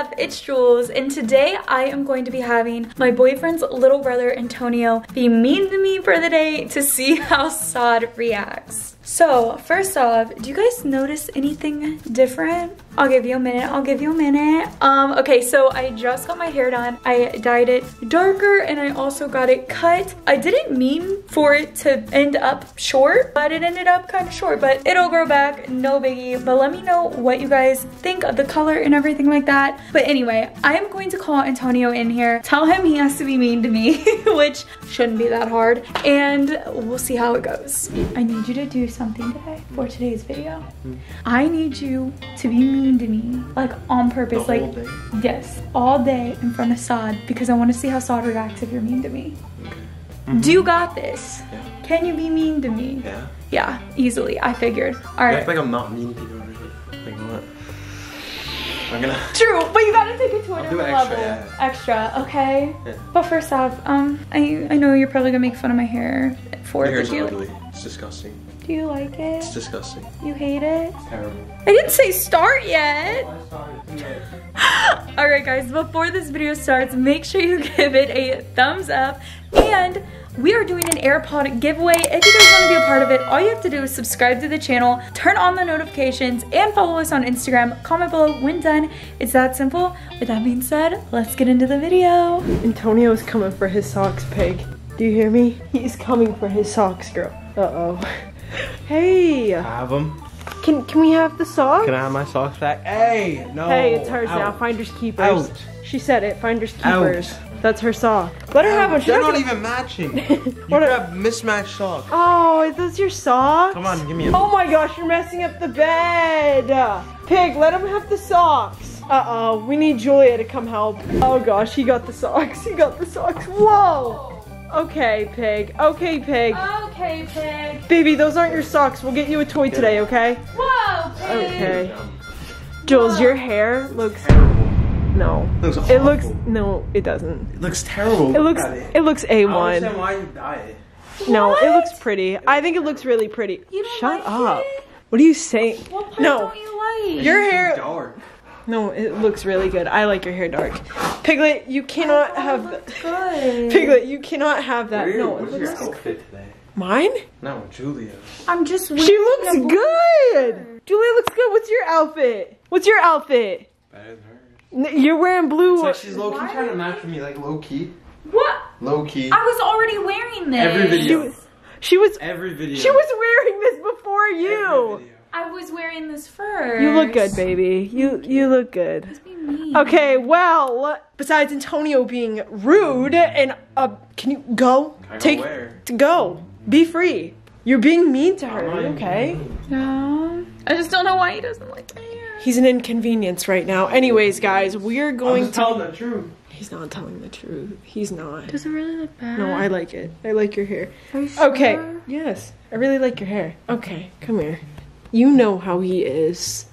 up? It's Jules, and today I am going to be having my boyfriend's little brother Antonio be mean to me for the day to see how Sod reacts. So first off, do you guys notice anything different? I'll give you a minute, I'll give you a minute. Okay, so I just got my hair done. I dyed it darker and I also got it cut. I didn't mean for it to end up short, but it ended up kind of short, but it'll grow back, no biggie. But let me know what you guys think of the color and everything like that. But anyway, I am going to call Antonio in here, tell him he has to be mean to me, which shouldn't be that hard, and we'll see how it goes. I need you to do something today for today's video. I need you to be mean to me, like on purpose, like all day. Yes, all day in front of Sod, because I want to see how Sod reacts if you're mean to me. Okay. Do you got this? Yeah. Can you be mean to me? Yeah. Yeah, easily. I figured. All right. You act like I'm not mean to you already. Like what? I'm gonna. True, but you gotta take it to another level. Yeah. Extra, okay. Yeah. But first off, I know you're probably gonna make fun of my hair for it. Your hair's ugly. It's disgusting. Do you like it? It's disgusting. You hate it? It's terrible. I didn't say start yet. Oh, I started. Yeah. All right, guys. Before this video starts, make sure you give it a thumbs up, and we are doing an AirPod giveaway. If you guys want to be a part of it, all you have to do is subscribe to the channel, turn on the notifications, and follow us on Instagram. Comment below when done. It's that simple. With that being said, let's get into the video. Antonio's coming for his socks, Pig. Do you hear me? He's coming for his socks, girl. Uh-oh. Hey. I have them. Can we have the socks? Can I have my socks back? Hey, no. Hey, it's hers now. Finders keepers. Out. She said it. Finders keepers. Out. That's her sock. Let her have one. They're not even matching. You have mismatched socks. Oh, is those your socks? Come on, give me a. Oh my gosh, you're messing up the bed. Pig, let him have the socks. Uh-oh, we need Julia to come help. Oh gosh, he got the socks. He got the socks. Whoa. Okay, Pig. Okay, Pig. Okay, Pig. Baby, those aren't your socks. We'll get you a toy today, okay? Whoa, Pig. Okay. Jules, your hair looks... No. No, it doesn't. It looks terrible. It looks A1. I understand why you dye it. No, what? It looks pretty. I think it looks really pretty. You don't Shut like up. It? What are you saying? What part don't you like? Your hair... dark. No, it looks really good. I like your hair dark. Piglet, you cannot have that. Good. Piglet, you cannot have that. Weird. No, it looks your outfit today? Mine? No, Julia. I'm just She looks good! Hair. Julia looks good. What's your outfit? What's your outfit? Better than hers. You're wearing blue. It's like she's low-key trying to match with me, like low-key. What? Low-key. I was already wearing this. Every video. She was wearing this before you. Every video. I was wearing this first. You look good, baby. You look good. That's mean. Okay, well, besides Antonio being rude and can you go? Go. Be free. You're being mean to her, okay? No. I just don't know why he doesn't like me. He's an inconvenience right now. Anyways, guys, we're going to tell the truth. He's not telling the truth. He's not. Does it really look bad? No, I like it. I like your hair. Are you sure? Okay. Yes. I really like your hair. Okay, come here. You know how he is.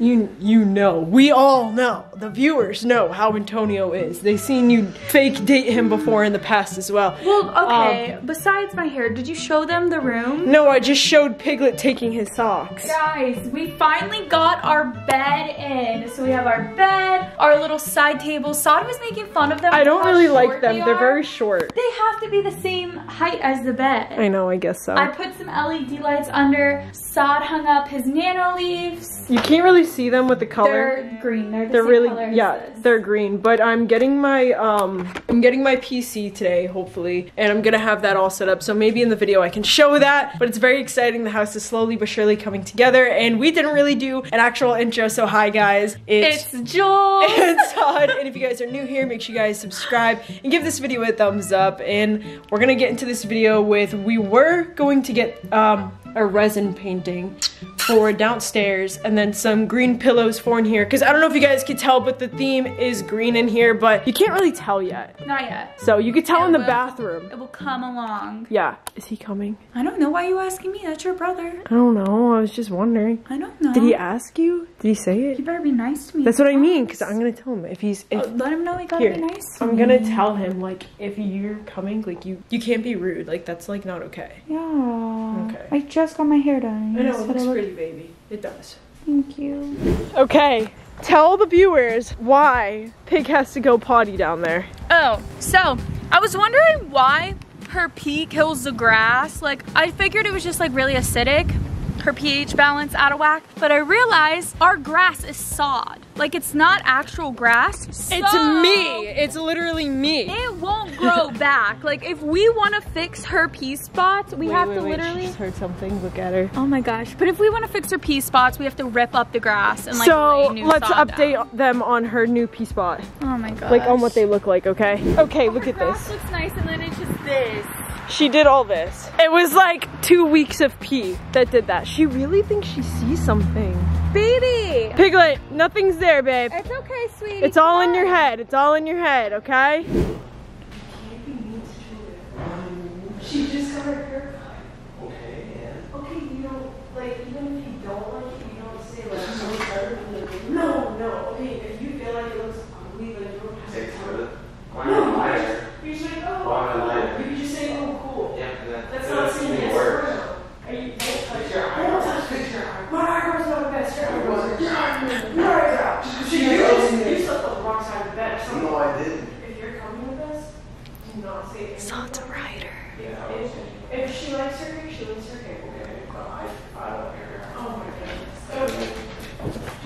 You know. We all know. The viewers know how Antonio is. They've seen you fake date him before in the past as well. Well, okay. Besides my hair, did you show them the room? No, I just showed Piglet taking his socks. Guys, we finally got our bed in. So we have our bed, our little side table. Sod was making fun of them. I don't really like them. They're very short. They have to be the same height as the bed. I know, I guess so. I put some LED lights under. Sod hung up his Nanoleafs. You can't really see them with the color. They're green. They're really color. Yeah, they're green. But I'm getting my PC today, hopefully, and I'm gonna have that all set up. So maybe in the video I can show that. But it's very exciting. The house is slowly but surely coming together, and we didn't really do an actual intro. So hi guys, it's Jules and Sod. And if you guys are new here, make sure you guys subscribe and give this video a thumbs up. And we're gonna get into this video with we were going to get a resin painting for downstairs and then some green pillows for in here, because I don't know if you guys could tell, but the theme is green in here, but you can't really tell yet. Not yet. So you could tell in the bathroom. It will come along. Yeah. Is he coming? I don't know. Why are you asking me? That's your brother. I don't know. I was just wondering. I don't know. Did he ask you? Did he say it? He better be nice to me. That's what I mean, because I'm going to tell him if he's... let him know he gotta be nice to me. I'm going to tell him, like, if you're coming, like, you can't be rude. Like, that's, like, not okay. Yeah. Okay. I just got my hair done. I know, it looks pretty, baby. It does. Thank you. Okay, Tell the viewers why Pig has to go potty down there. Oh, so I was wondering why her pee kills the grass. Like, I figured it was just like really acidic, her pH balance out of whack, but I realized our grass is sod. Like, it's not actual grass. So it's me. It's literally me. It won't grow back. Like, if we want to fix her pee spots, we have to literally... She just heard something. Look at her. Oh my gosh. But if we want to fix her pee spots, we have to rip up the grass and like So let's update them on her new pee spot. Oh my gosh. Like, on what they look like, okay? Okay, look at this. Her grass looks nice and then it's just this. She did all this. It was like 2 weeks of pee that did that. She really thinks she sees something. Baby! Piglet, nothing's there, babe. It's okay, sweetie. It's all in your head. It's all in your head, okay? She discovered her. Okay, yeah. Okay, you know, like, even if you don't like it, you don't say, like, so better than the no, no, okay, if you feel like it looks ugly, like, you don't have to tell it. Why not? You're just like, oh, why not? It's a rider. Yeah. If she likes her cake, she likes her cake. Okay, but I don't care. Oh my goodness. Okay.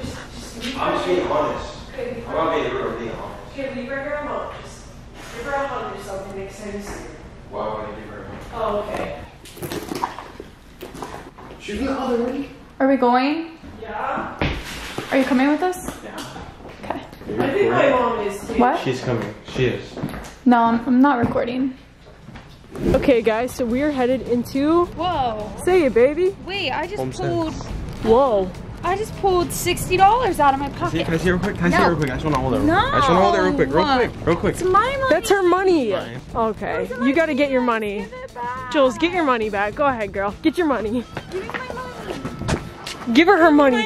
Just I'm just being honest. Okay, I'm not being rude, I'm being honest. Okay, leave her here alone. Just give her a hug or something, makes sense to you. Why would I give her a hug? Oh, okay. Should we go the other way? Are we going? Yeah. Are you coming with us? Yeah. Okay. I think my mom is too. What? She's coming. She is. No, I'm not recording. Okay guys, so we are headed into... Whoa. Say it, baby. Wait, I just pulled... Whoa. I just pulled $60 out of my pocket. Can I see it real quick? Can I see it real quick? I just want to hold it real quick. No. I just want to hold it real quick. Real quick. It's my money. That's her money. Mine. Okay. Oh, you got to get your money. Give it back. Jules, get your money back. Go ahead, girl. Get your money. Give me my money. Give her her money.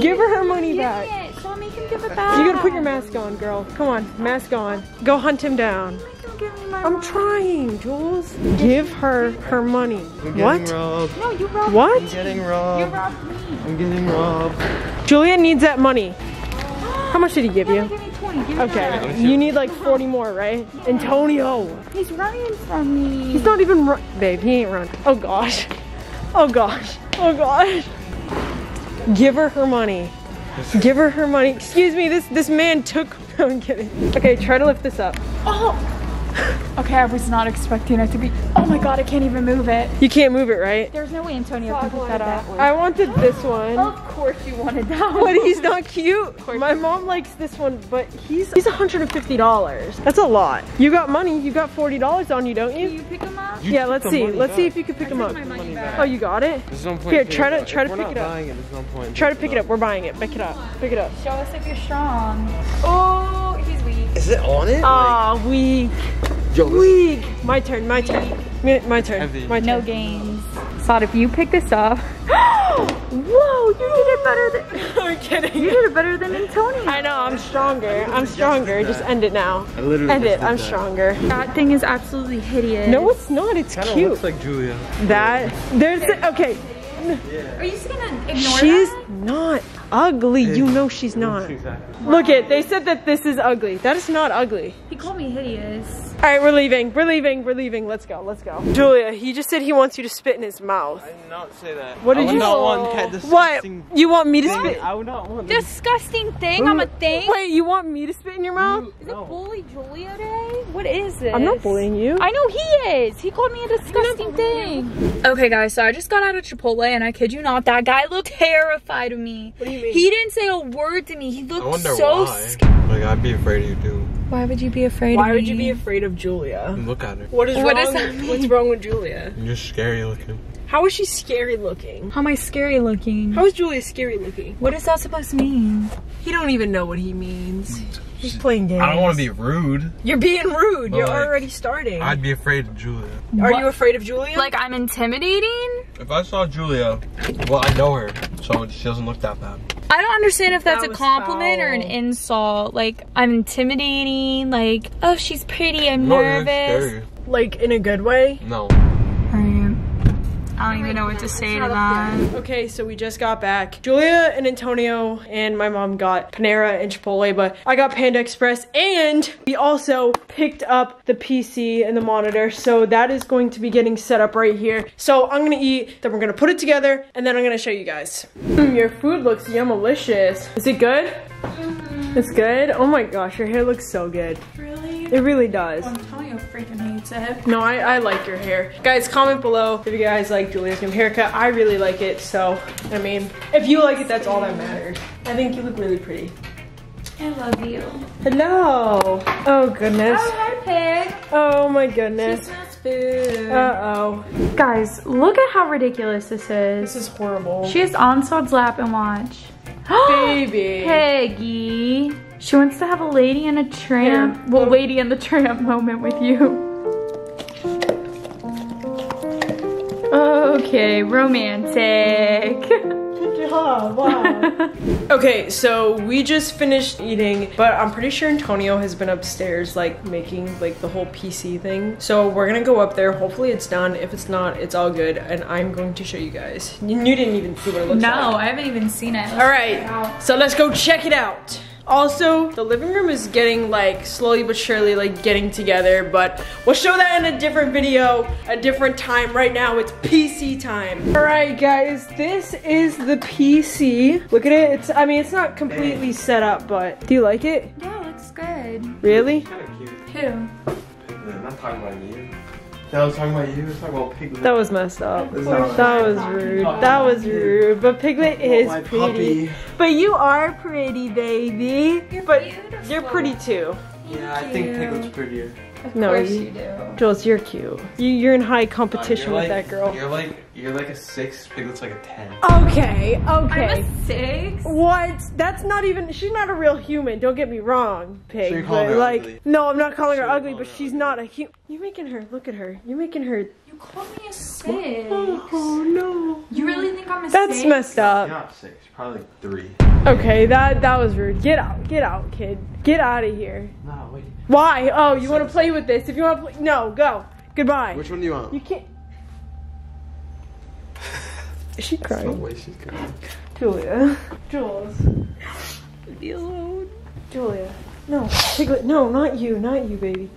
Give her her money back. So I'll make him give it back. You got to put your mask on, girl. Come on. Mask on. Go hunt him down. I'm trying, Jules. Give her her money. What? Robbed. No, you robbed me. I'm getting robbed. You robbed me. I'm getting robbed. Julia needs that money. How much did he give you? Give me 20. Give me okay. You need like 40 more, right? Antonio. He's running from me. He's not even running. Babe, he ain't running. Oh gosh. Oh gosh. Oh gosh. Give her her money. Give her her money. Excuse me, this man took... I'm kidding. Okay, try to lift this up. Oh! Okay, I was not expecting it to be. Oh my god, I can't even move it. You can't move it, right? There's no way Antonio can pick that up. I wanted this one. Of course you wanted that one. But he's not cute. My mom likes this one, but he's $150. That's a lot. You got money. You got $40 on you, don't you? Can you pick him up? Yeah, let's see. Let's see if you can pick him up. Oh, you got it? Here, try to pick it up. Try to pick it up. We're buying it. Pick it up. Pick it up. Show us if you're strong. Oh, he's weak. Is it on it? Ah, weak. Weak. My turn. No games. Thought if you pick this up. Whoa, you did it better than. I'm kidding. You did it better than Antonio. I know. I'm stronger. I'm stronger. Just end it now. I literally end it. I'm stronger. That thing is absolutely hideous. No, it's not. It's cute. It looks like Julia. That there's okay. Yeah. Are you just gonna ignore that? She's not ugly. You know she's not. Exactly. Look it. They said that this is ugly. That is not ugly. He called me hideous. All right, we're leaving. We're leaving. We're leaving. Let's go. Let's go. Julia, he just said he wants you to spit in his mouth. I did not say that. What did you say? What? You want me to spit? I would not want disgusting thing. I'm a thing. Wait, you want me to spit in your mouth? Is it bully Julia day? What is this? I'm not bullying you. I know he is. He called me a disgusting thing. Okay, guys. So I just got out of Chipotle, and I kid you not, that guy looked terrified of me. What do you mean? He didn't say a word to me. He looked so scared. Like, I'd be afraid of you too. Why would you be afraid of me? Why would you be afraid of Julia? Look at her. What's wrong with Julia? You're scary looking. How is she scary looking? How am I scary looking? How is Julia scary looking? What is that supposed to mean? He don't even know what he means. He's playing games. I don't want to be rude. You're being rude. But you're like, already starting. I'd be afraid of Julia. Are you afraid of Julia? Like I'm intimidating? If I saw Julia, well, I know her, so she doesn't look that bad. I don't understand if that's a compliment or an insult. Like, I'm intimidating. Like, oh, she's pretty. I'm nervous. Like, in a good way? No. I don't even know what to say to that. Okay, so we just got back. Julia and Antonio and my mom got Panera and Chipotle, but I got Panda Express, and we also picked up the PC and the monitor, so that is going to be getting set up right here. So I'm gonna eat, then we're gonna put it together, and then I'm gonna show you guys. Your food looks yum-alicious. Is it good? Mm-hmm. It's good? Oh my gosh, your hair looks so good. Really? It really does. Antonio freaking hates it. No, I like your hair. Guys, comment below if you guys like Julia's new haircut. I really like it, so, I mean, if you like it, that's all that matters. I think you look really pretty. I love you. Hello. Oh, goodness. Oh, hi, Pig. Oh, my goodness. She smells food. Uh-oh. Guys, look at how ridiculous this is. This is horrible. She is on Sod's lap and watch. Baby. Peggy. She wants to have a lady and a tramp. Yeah. Well, lady and the tramp moment with you. Okay, romantic. Oh, wow. Okay, so we just finished eating, but I'm pretty sure Antonio has been upstairs like making like the whole PC thing. So we're gonna go up there. Hopefully it's done. If it's not, it's all good. And I'm going to show you guys. You didn't even see what it looks like. No, I haven't even seen it. All right, so let's go check it out. Also, the living room is getting like slowly but surely like getting together, but we'll show that in a different video, a different time. Right now it's PC time. All right guys, this is the PC. Look at it, it's, I mean, it's not completely set up, but do you like it? Yeah, it looks good. Really? Kind of cute. Who? I'm not talking about you. That was talking about you, was talking about Piglet. That was messed up. That was rude. That was rude. But Piglet is pretty. Puppy. But you are pretty, baby. You're beautiful. You're pretty too. Yeah, I think Piglet's prettier. Of course you do. Jules, you're cute. You're in high competition with that girl. You're like a 6, Piglet's like a 10. Okay, okay. I'm a 6? What? That's not even, she's not a real human, don't get me wrong, Pig. So you're calling her ugly? No, I'm not calling her ugly, but she's not a human. You're making her, look at her. You're making her. You call me a 6. Oh, no. You really think I'm a 6? That's messed up. You're not 6, you're probably like 3. Okay, that was rude. Get out, kid. Get out of here. No, wait. Why? Oh, you want to play with this? If you want to play, no, go. Goodbye. Which one do you want? You can't. Is she crying? No way she's crying. Julia. Jules. Be alone. Julia. No. Piglet. No, not you. Not you, baby.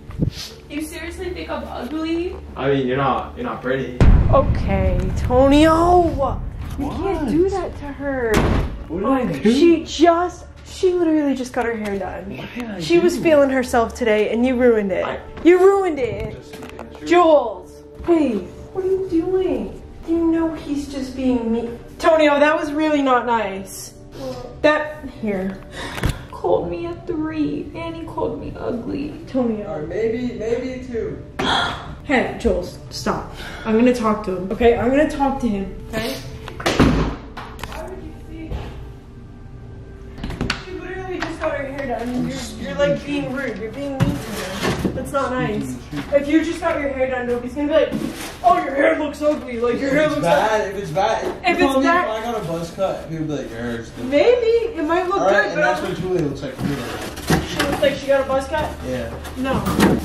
You seriously think I'm ugly? I mean, you're not pretty. Okay, Antonio. You can't do that to her. What did I do? She literally just got her hair done. She was feeling herself today and you ruined it. You ruined it. Jules, please. What are you doing? You know he's just being mean. Antonio, that was really not nice. That, here. Called me a 3 and he called me ugly. Antonio. Or maybe a 2. Hey, Jules, stop. I'm gonna talk to him, okay? I'm gonna talk to him, okay? You're like being rude, you're being mean to her. That's not nice. If you just got your hair done, nobody's gonna be like, oh, your hair looks ugly, like your hair looks bad. If it's bad, if it's bad, if I got a buzz cut, people be like, your hair's good. Maybe, it might look good, but that's what Julia looks like. She looks like she got a buzz cut? Yeah. No,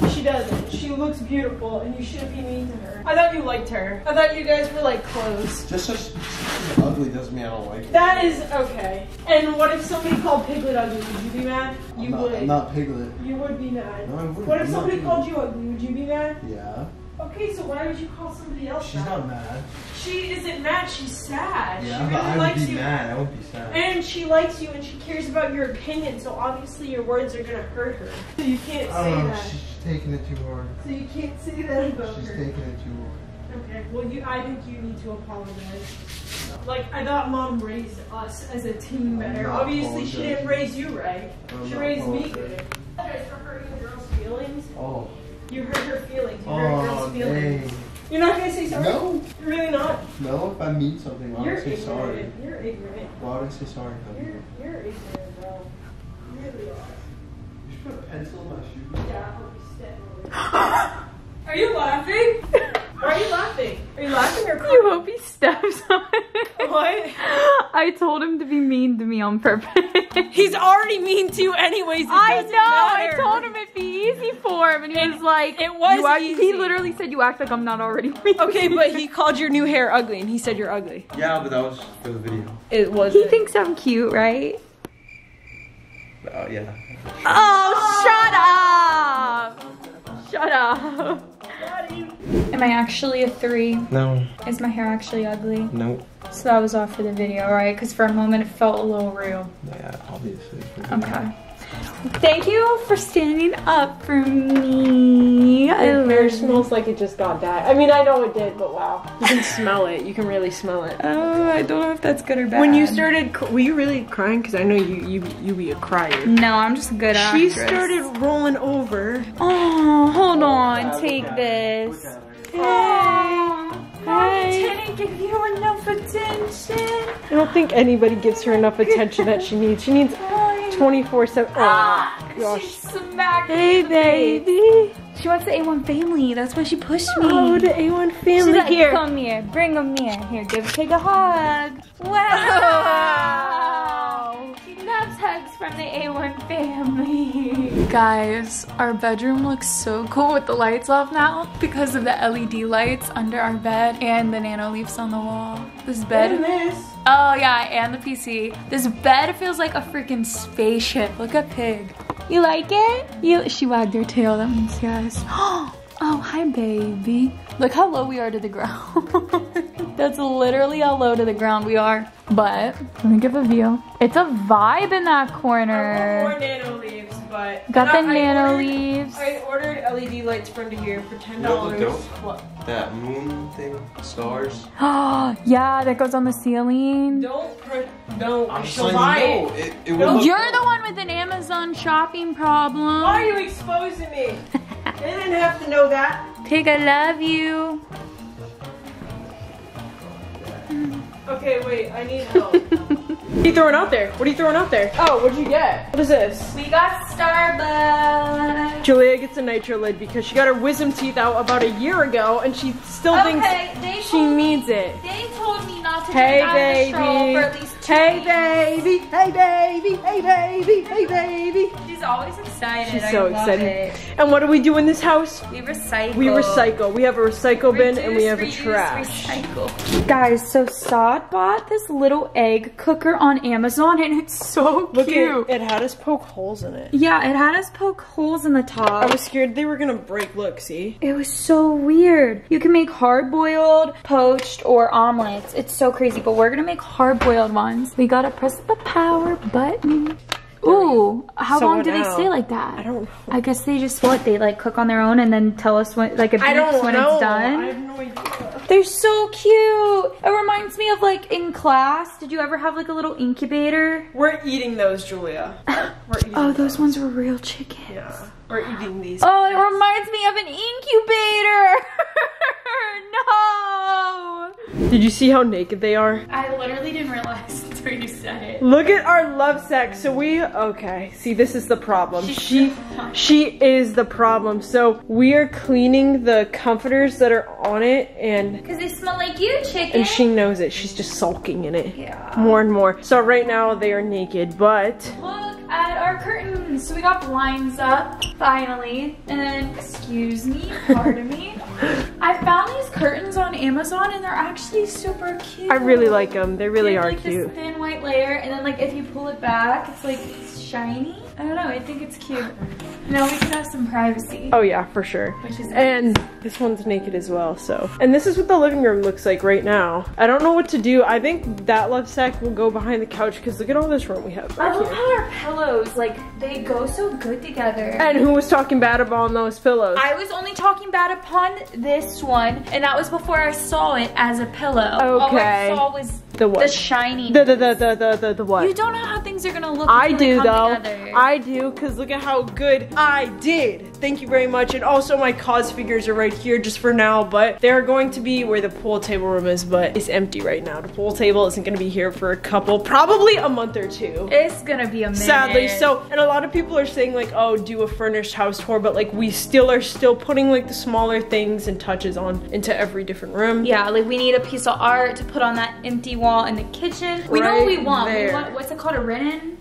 she doesn't. She looks beautiful, and you shouldn't be mean to her. I thought you liked her. I thought you guys were like close. Just she's ugly doesn't mean I don't like her. That is okay. And what if somebody called Piglet ugly? Would you be mad? You would. I'm not Piglet. You would be mad. No, I wouldn't. What if somebody called you ugly? Would you be mad? Yeah. Okay, so why would you call somebody else that? She's not mad. She isn't mad, she's sad. Yeah, she really likes you. I would be mad, I would be sad. And she likes you and she cares about your opinion, so obviously your words are gonna hurt her. So you can't say that. She's taking it too hard. So you can't say that about her. She's taking it too hard. Okay, well I think you need to apologize. Like, I thought Mom raised us as a team better. Obviously she didn't raise you right. She raised me good. I apologize for hurting girls' feelings. Oh. You hurt her feelings. You hurt girls' feelings. Dang. You're not gonna say sorry? No. You're really not? No, if I mean something, I would say sorry. You're ignorant. Why would I say sorry? You're ignorant, bro. You really are. You should put a pencil in my shoe. Yeah, I'll be stepping over. Are you laughing? Are you laughing? Are you laughing or crying? You hope he steps on it. What? I told him to be mean to me on purpose. He's already mean to you anyways. I know. Matter. I told him if he easy for him. And he was like, it was easy. He literally said, you act like I'm not already weak. Okay, but he called your new hair ugly, and he said you're ugly. Yeah, but that was for the video. It was. He thinks I'm cute, right? Oh, yeah. Oh, shut up! Shut up. Am I actually a 3? No. Is my hair actually ugly? No. So that was all for the video, right? Because for a moment it felt a little real. Yeah, obviously. Okay. Thank you for standing up for me. It really smells like it just got bad. I mean, I know it did, but wow. You can smell it. You can really smell it. Oh, I don't know if that's good or bad. When you started, were you really crying? Because I know you be a crier. No, I'm just a good actress. She started rolling over. Oh, hold on. Take this. Hey. I didn't give you enough attention. I don't think anybody gives her enough attention that she needs. She needs 24/7. Oh, she smacked me. Hey, baby. She wants the A1 family. That's why she pushed me. Oh, the A1 family. She's like, here. Come here. Bring them here. Here, take a hug. Wow. She loves hugs from the A1 family. Guys, our bedroom looks so cool with the lights off now because of the LED lights under our bed and the Nanoleafs on the wall. This bed. And this. Oh yeah, and the PC. This bed feels like a freaking spaceship. Look at Pig. You like it? She wagged her tail, that means yes. Oh, hi baby. Look how low we are to the ground. That's literally how low to the ground we are. But, let me give a view. It's a vibe in that corner. More Nanoleafs, but... Got the Nanoleafs. I ordered LED lights for under here for $10. What? That moon thing, stars. Oh, yeah, that goes on the ceiling. No, you're the one with an Amazon shopping problem. Why are you exposing me? They didn't have to know that. Pig, I love you. Okay, wait, I need help. What are you throwing out there? What are you throwing out there? Oh, what'd you get? What is this? We got Starbucks. Julia gets a nitro lid because she got her wisdom teeth out about a year ago and she still thinks she needs it. They told me not to drink out of the stroll for at least 2 weeks. Baby, hey baby, hey baby, hey baby. She's always excited. She's so excited. And what do we do in this house? We recycle. We recycle. We have a recycle bin and we have a trash. Recycle. Guys, so Saad bought this little egg cooker on Amazon and it's so cute. It had us poke holes in it. Yeah, it had us poke holes in the top. I was scared they were gonna break. Look, see? It was so weird. You can make hard-boiled, poached, or omelets. It's so crazy, but we're gonna make hard-boiled ones. We gotta press the power button. Ooh, how long do they stay like that? I don't know. I guess they just like cook on their own and then tell us when, like, it's done. I have no idea. They're so cute. It reminds me of like in class. Did you ever have like a little incubator? We're eating those, Julia. We're eating those ones were real chickens. Yeah, we're eating these. Oh, it reminds me of an incubator. No! Did you see how naked they are? I literally didn't realize until you said it. Look at our love sack. So we, see, this is the problem. She is the problem. So we are cleaning the comforters that are on it and- Cause they smell like you, chicken. And she knows it. She's just sulking in it. Yeah. More and more. So right now they are naked, but- Look at our curtains. So we got blinds up, finally. And excuse me, pardon me. I found these curtains on Amazon and they're actually super cute. I really like them. They really are like cute. This thin white layer and then like if you pull it back, it's like shiny. I don't know, I think it's cute. Now we can have some privacy. Oh yeah, for sure. Which is nice. This one's naked as well, so. And this is what the living room looks like right now. I don't know what to do. I think that love sack will go behind the couch because look at all this room we have. I love how our pillows, like, they go so good together. And who was talking bad upon those pillows? I was only talking bad upon this one, and that was before I saw it as a pillow. Okay. All I saw was the shiny. The what? You don't know how things are gonna look. I do though. Together. I do, cause look at how good I did. Thank you very much. And also my cause figures are right here just for now, but they're going to be where the pool table room is, but it's empty right now. The pool table isn't gonna be here for a couple, probably a month or two. It's gonna be a minute. Sadly, so, and a lot of people are saying like, oh, do a furnished house tour, but like we are still putting like the smaller things and touches on into every different room. Yeah, like we need a piece of art to put on that empty wall in the kitchen. We know what we want. We want, what's it called, a renin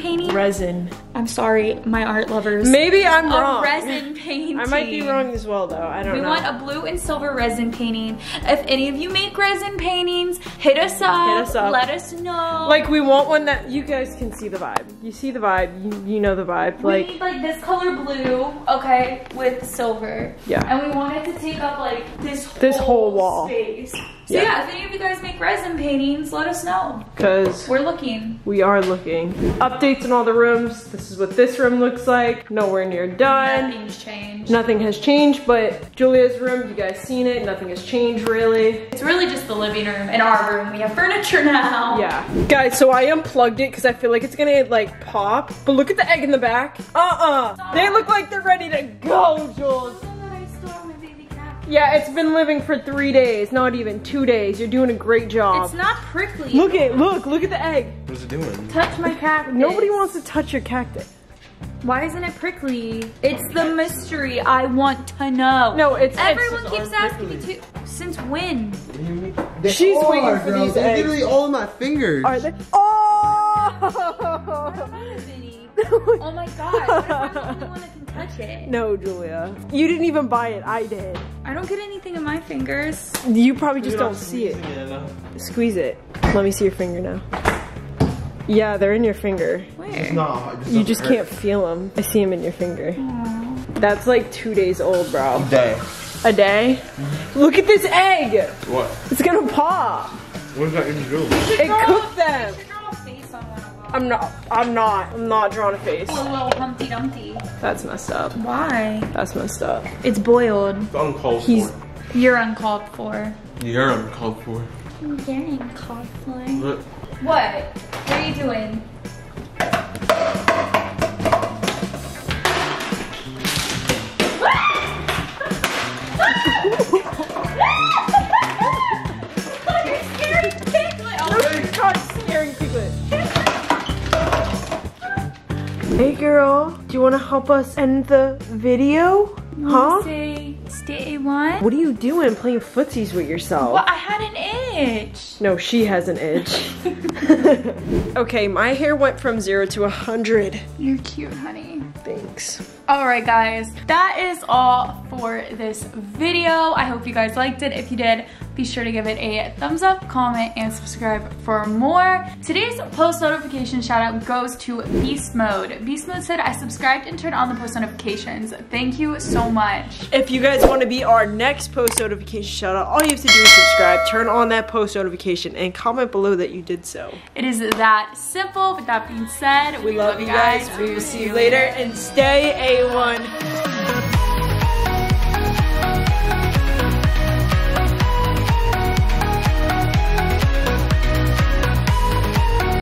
painting? Resin. I'm sorry, my art lovers. Maybe I'm wrong. resin painting. I might be wrong as well, though. I don't know. We want a blue and silver resin painting. If any of you make resin paintings, hit us up. Let us know. Like, we want one that you guys can see the vibe. You see the vibe. You know the vibe. Like, we need, like, this color blue, okay, with silver. Yeah. And we want it to take up, like, this whole wall space. So yeah, if any of you guys make resin paintings, let us know. Because we're looking. We are looking. Updates in all the rooms. This is what this room looks like. Nowhere near done. Nothing's changed. Nothing has changed, but Julia's room, you guys seen it. Nothing has changed, really. It's really just the living room and our room. We have furniture now. Yeah. Guys, so I unplugged it because I feel like it's gonna, like, pop. But look at the egg in the back. They look like they're ready to go, Jules. Yeah, it's been living for 3 days, not even 2 days. You're doing a great job. It's not prickly. Look at look at the egg. What is it doing? Touch my cactus. Nobody wants to touch your cactus. Why isn't it prickly? It's the mystery I want to know. No, it's everyone keeps asking me to. Since when? She's waiting for these eggs. They're literally all on my fingers. Are they? Oh my god, what if I'm the only one that can touch it? No, Julia. You didn't even buy it, I did. I don't get anything in my fingers. You probably just don't see it. Squeeze it. Let me see your finger now. Yeah, they're in your finger. Where? You just can't feel them. I see them in your finger. Aww. That's like 2 days old, bro. A day. A day? Mm-hmm. Look at this egg! What? It's gonna pop. What is that even doing? It cooked them. I'm not drawing a face. Oh, little Humpty Dumpty. That's messed up. Why? That's messed up. It's boiled. It's uncalled for. You're uncalled for. You're uncalled for. You're uncalled for. What? What are you doing? You're scaring Piglet. Oh my god, scaring Piglet. Hey girl, do you want to help us end the video? Huh? Say, stay A1. What are you doing playing footsies with yourself? Well, I had an itch. No, she has an itch. Okay, my hair went from 0 to 100. You're cute, honey. Thanks. Alright guys, that is all for this video. I hope you guys liked it. If you did, be sure to give it a thumbs up, comment, and subscribe for more. Today's post notification shout out goes to Beast Mode. Beast Mode said, I subscribed and turned on the post notifications. Thank you so much. If you guys want to be our next post notification shout out, all you have to do is subscribe, turn on that post notification, and comment below that you did so. It is that simple. With that being said, we love you guys. We will see you later and stay A1.